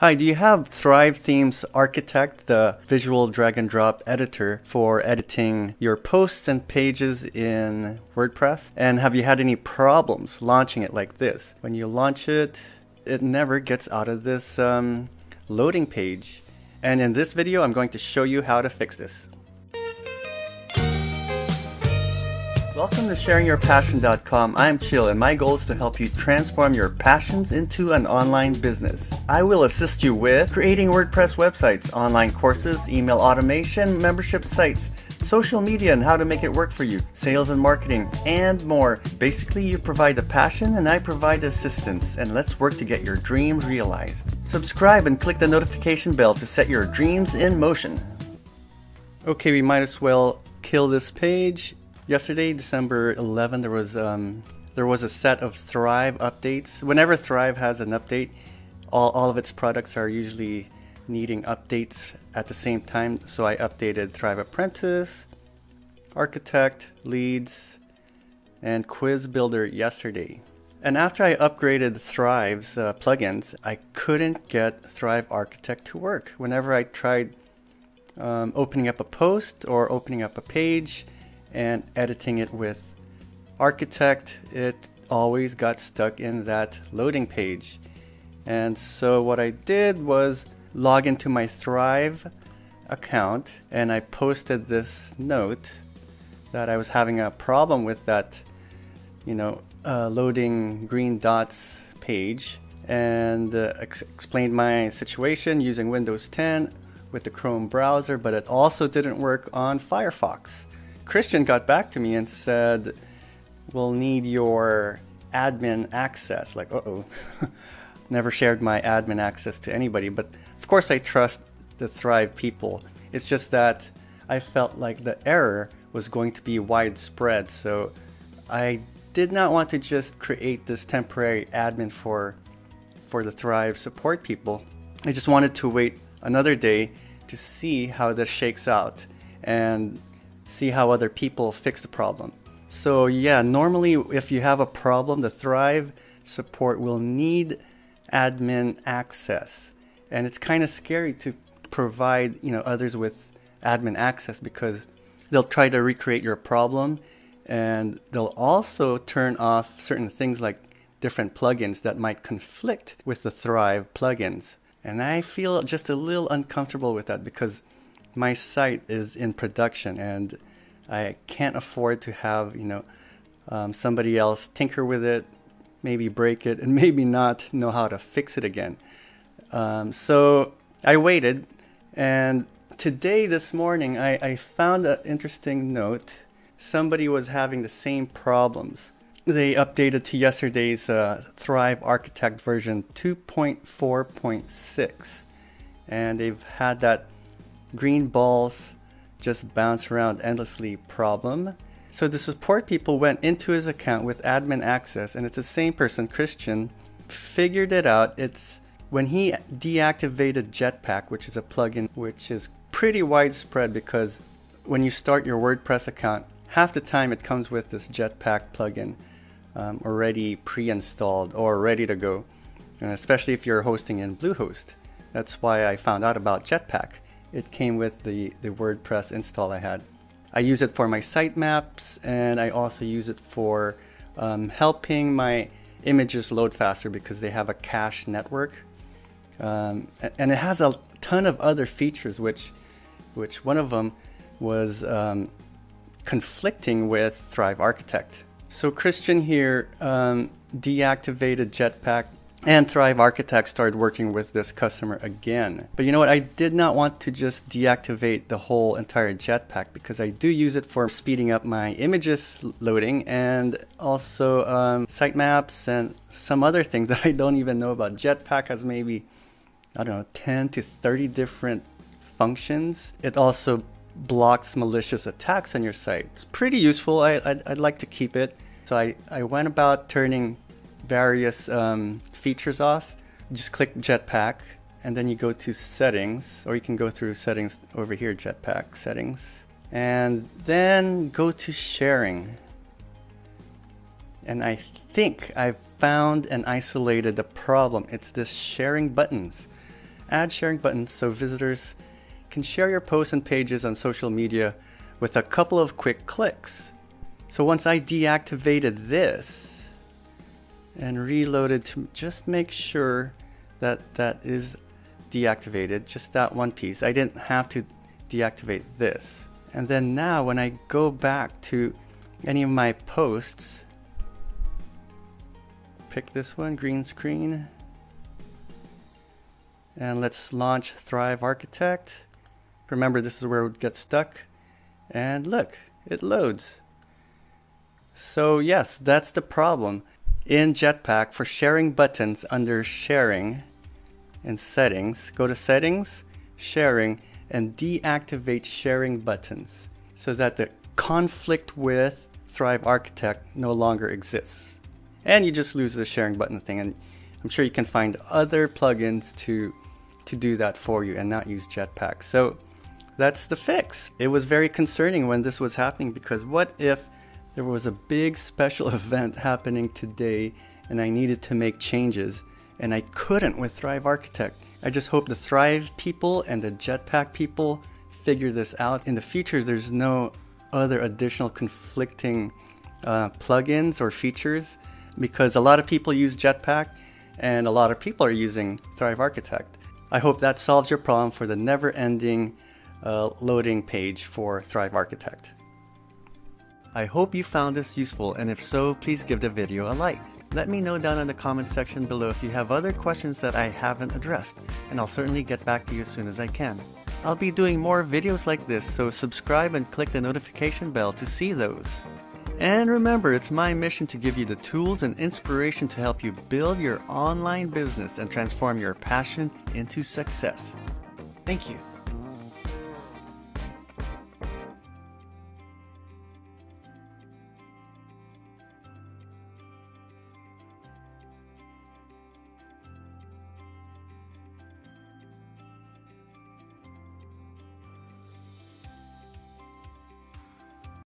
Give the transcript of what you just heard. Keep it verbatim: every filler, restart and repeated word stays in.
Hi, do you have Thrive Themes Architect, the visual drag and drop editor for editing your posts and pages in WordPress? And have you had any problems launching it like this? When you launch it, it never gets out of this um, loading page. And in this video, I'm going to show you how to fix this. Welcome to Sharing Your Passion dot com. I'm Chill, and my goal is to help you transform your passions into an online business. I will assist you with creating WordPress websites, online courses, email automation, membership sites, social media and how to make it work for you, sales and marketing, and more. Basically, you provide the passion and I provide assistance, and let's work to get your dreams realized. Subscribe and click the notification bell to set your dreams in motion. Okay, we might as well kill this page. Yesterday, December eleventh, there was um, there was a set of Thrive updates. Whenever Thrive has an update, all, all of its products are usually needing updates at the same time. So I updated Thrive Apprentice, Architect, Leads, and Quiz Builder yesterday. And after I upgraded Thrive's uh, plugins, I couldn't get Thrive Architect to work. Whenever I tried um, opening up a post or opening up a page, and editing it with Architect, it always got stuck in that loading page. And so what I did was log into my Thrive account, and I posted this note that I was having a problem with that, you know, uh, loading green dots page, and uh, ex explained my situation using Windows ten with the Chrome browser, but it also didn't work on Firefox. Christian got back to me and said, we'll need your admin access. Like, uh-oh. Never shared my admin access to anybody, but of course I trust the Thrive people. It's just that I felt like the error was going to be widespread, so I did not want to just create this temporary admin for, for the Thrive support people. I just wanted to wait another day to see how this shakes out and see how other people fix the problem. So yeah, normally if you have a problem, the Thrive support will need admin access. And it's kind of scary to provide, you know, others with admin access, because they'll try to recreate your problem, and they'll also turn off certain things like different plugins that might conflict with the Thrive plugins. And I feel just a little uncomfortable with that, because my site is in production and I can't afford to have, you know, um, somebody else tinker with it, maybe break it, and maybe not know how to fix it again. Um, so I waited, and today, this morning, I, I found an interesting note. Somebody was having the same problems. They updated to yesterday's uh, Thrive Architect version two point four point six, and they've had that green balls just bounce around endlessly problem. So the support people went into his account with admin access, and it's the same person, Christian, figured it out. It's when he deactivated Jetpack, which is a plugin which is pretty widespread, because when you start your WordPress account, half the time it comes with this Jetpack plugin um, already pre-installed or ready to go, and especially if you're hosting in Bluehost. That's why I found out about Jetpack. It came with the, the WordPress install I had. I use it for my sitemaps, and I also use it for um, helping my images load faster, because they have a cache network. Um, and it has a ton of other features, which, which one of them was um, conflicting with Thrive Architect. So Christian here um, deactivated Jetpack, and Thrive Architect started working with this customer again. But you know what? I did not want to just deactivate the whole entire Jetpack, because I do use it for speeding up my images loading, and also um, sitemaps and some other things that I don't even know about. Jetpack has maybe, I don't know, ten to thirty different functions. It also blocks malicious attacks on your site. It's pretty useful. I, I'd, I'd like to keep it. So I, I went about turning various um, features off. Just click Jetpack, and then you go to settings, or you can go through settings over here, Jetpack settings, and then go to sharing. And I think I've found and isolated the problem. It's this sharing buttons. add sharing buttons so visitors can share your posts and pages on social media with a couple of quick clicks. So once I deactivated this and reloaded to just make sure that that is deactivated, just that one piece, I didn't have to deactivate this. And then now when I go back to any of my posts, pick this one, green screen, and let's launch Thrive Architect. Remember, this is where it gets stuck. And look, it loads. So yes, that's the problem in Jetpack for sharing buttons. Under sharing and settings, go to settings, sharing, and deactivate sharing buttons so that the conflict with Thrive Architect no longer exists. And you just lose the sharing button thing, and I'm sure you can find other plugins to to do that for you and not use Jetpack. So that's the fix. It was very concerning when this was happening, because what if there was a big special event happening today and I needed to make changes and I couldn't with Thrive Architect? I just hope the Thrive people and the Jetpack people figure this out. In the future, there's no other additional conflicting uh, plugins or features, because a lot of people use Jetpack and a lot of people are using Thrive Architect. I hope that solves your problem for the never-ending uh, loading page for Thrive Architect. I hope you found this useful, and if so, please give the video a like. Let me know down in the comment section below if you have other questions that I haven't addressed, and I'll certainly get back to you as soon as I can. I'll be doing more videos like this, so subscribe and click the notification bell to see those. And remember, it's my mission to give you the tools and inspiration to help you build your online business and transform your passion into success. Thank you.